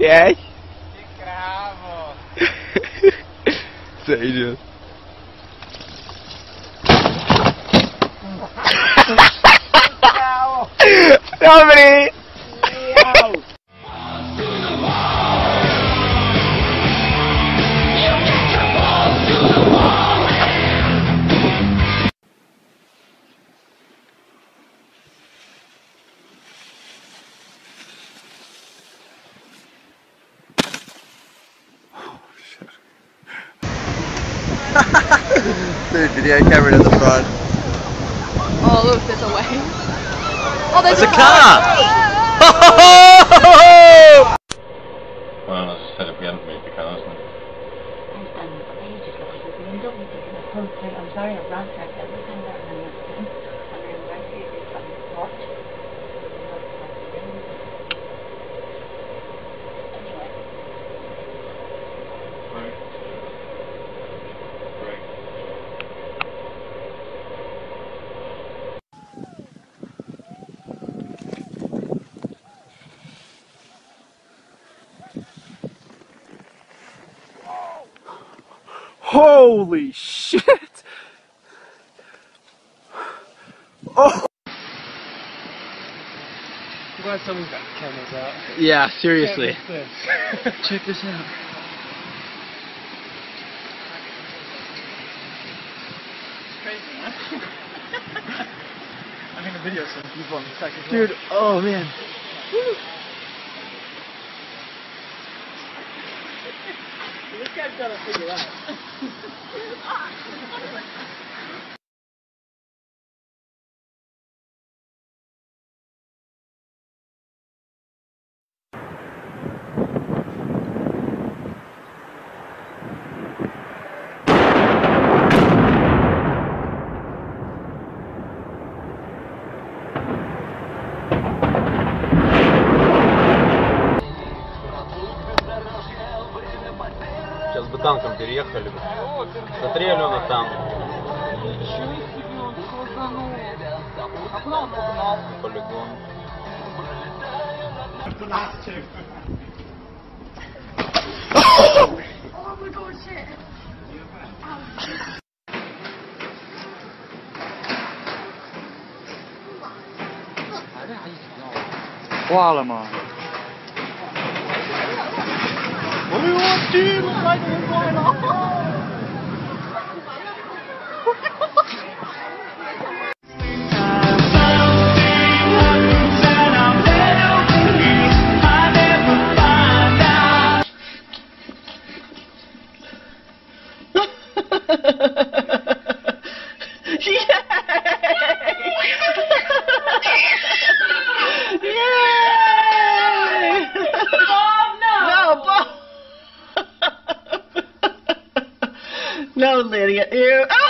5. Que cravo. Sério. Sobre. There's a video camera at the front. Oh look, there's a wave. Oh, there's a car! Oh. Well, as I said, if we hadn't moved the car, isn't it? I'm standing for ages looking at the window. I'm sorry, I've run track that weekend. I don't remember the thing. I'm going to write to you if I'm not. Anyway. Holy shit! Oh! I'm glad someone's got the cameras out. Yeah, seriously. Check this out. It's crazy, huh? I'm gonna video some people on the second floor. Dude, oh man. Woo. This guy's got to figure out. Сейчас бы танком переехали бы. Смотри, Алена, там. Ничего себе, он сложанул. Обнал. Полигон. О, мы дольше. Валама. Dude, looks like we're going off. No, Lydia. Ew. Oh!